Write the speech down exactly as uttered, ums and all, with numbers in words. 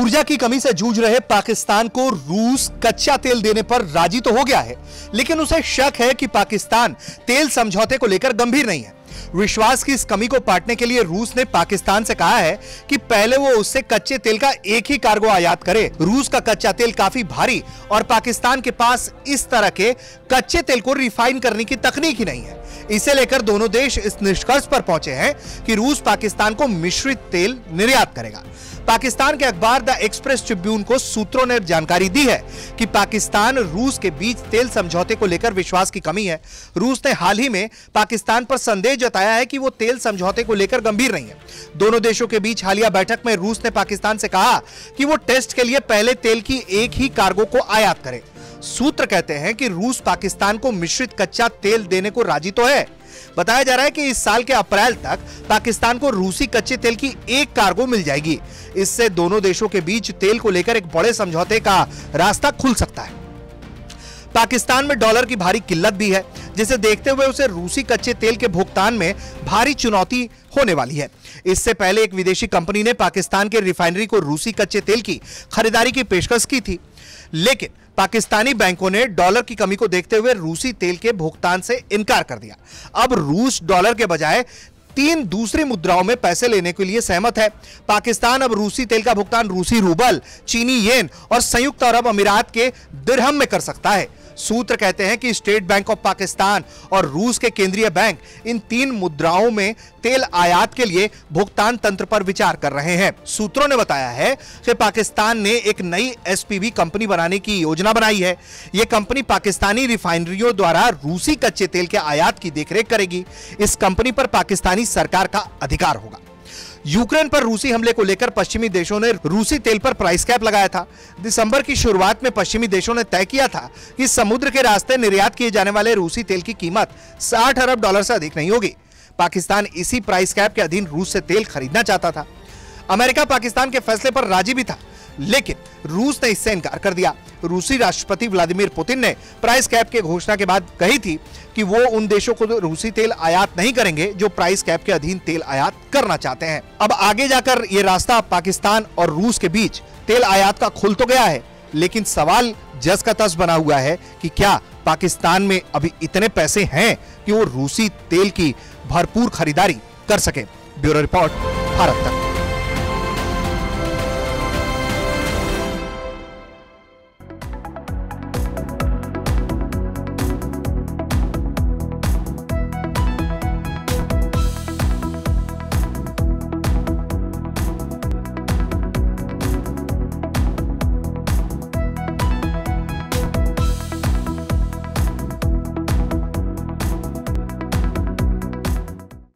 ऊर्जा की कमी से जूझ रहे पाकिस्तान को रूस कच्चा तेल देने पर राजी तो हो गया है, लेकिन उसे शक है कि पाकिस्तान तेल समझौते को लेकर गंभीर नहीं है। विश्वास की इस कमी को पाटने के लिए रूस ने पाकिस्तान से कहा है कि पहले वो उससे कच्चे तेल का एक ही कार्गो आयात करे। रूस का कच्चा तेल काफी भारी और पाकिस्तान के पास इस तरह के कच्चे तेल को रिफाइन करने की तकनीक ही नहीं है। इसे लेकर दोनों देश इस निष्कर्ष पर पहुंचे हैं कि रूस पाकिस्तान को मिश्रित तेल निर्यात करेगा। पाकिस्तान के अखबार द एक्सप्रेस ट्रिब्यून को सूत्रों ने जानकारी दी है कि पाकिस्तान रूस के बीच तेल समझौते को लेकर विश्वास की कमी है। रूस ने हाल ही में पाकिस्तान पर संदेह जताया है कि वो तेल समझौते को लेकर गंभीर नहीं है। दोनों देशों के बीच हालिया बैठक में रूस ने पाकिस्तान से कहा कि वो टेस्ट के लिए पहले तेल की एक ही कार्गो को आयात करे। सूत्र कहते हैं कि रूस पाकिस्तान को मिश्रित कच्चा तेल देने को राजी तो है। बताया जा रहा है कि इस साल के अप्रैल तक पाकिस्तान को रूसी कच्चे तेल की एक कार्गो मिल जाएगी। इससे दोनों देशों के बीच तेल को लेकर एक बड़े समझौते का रास्ता खुल सकता है। पाकिस्तान में डॉलर की भारी किल्लत भी है, जिसे देखते हुए उसे रूसी कच्चे तेल के भुगतान में भारी चुनौती होने वाली है। इससे पहले एक विदेशी कंपनी ने पाकिस्तान के रिफाइनरी को रूसी कच्चे तेल की खरीदारी की पेशकश की थी, लेकिन पाकिस्तानी बैंकों ने डॉलर की कमी को देखते हुए रूसी तेल के भुगतान से इनकार कर दिया। अब रूस डॉलर के बजाय तीन दूसरी मुद्राओं में पैसे लेने के लिए सहमत है। पाकिस्तान अब रूसी तेल का भुगतान रूसी रूबल, चीनी येन और संयुक्त अरब अमीरात के दिरहम में कर सकता है। सूत्र कहते हैं कि स्टेट बैंक ऑफ पाकिस्तान और रूस के केंद्रीय बैंक इन तीन मुद्राओं में तेल आयात के लिए भुगतान तंत्र पर विचार कर रहे हैं। सूत्रों ने बताया है कि पाकिस्तान ने एक नई एसपीवी कंपनी बनाने की योजना बनाई है। यह कंपनी पाकिस्तानी रिफाइनरियों द्वारा रूसी कच्चे तेल के आयात की देखरेख करेगी। इस कंपनी पर पाकिस्तानी सरकार का अधिकार होगा। यूक्रेन पर रूसी हमले को लेकर पश्चिमी देशों ने रूसी तेल पर प्राइस कैप लगाया था। दिसंबर की शुरुआत में पश्चिमी देशों ने तय किया था कि समुद्र के रास्ते निर्यात किए जाने वाले रूसी तेल की कीमत साठ अरब डॉलर से अधिक नहीं होगी। पाकिस्तान इसी प्राइस कैप के अधीन रूस से तेल खरीदना चाहता था। अमेरिका पाकिस्तान के फैसले पर राजी भी था, लेकिन रूस ने इससे इनकार कर दिया। रूसी राष्ट्रपति व्लादिमीर पुतिन ने प्राइस कैप के घोषणा के बाद कही थी कि वो उन देशों को रूसी तेल आयात नहीं करेंगे जो प्राइस कैप के अधीन तेल आयात करना चाहते हैं। अब आगे जाकर ये रास्ता पाकिस्तान और रूस के बीच तेल आयात का खुल तो गया है, लेकिन सवाल जस का तस बना हुआ है कि क्या पाकिस्तान में अभी इतने पैसे हैं कि वो रूसी तेल की भरपूर खरीदारी कर सके। ब्यूरो रिपोर्ट, भारत तक।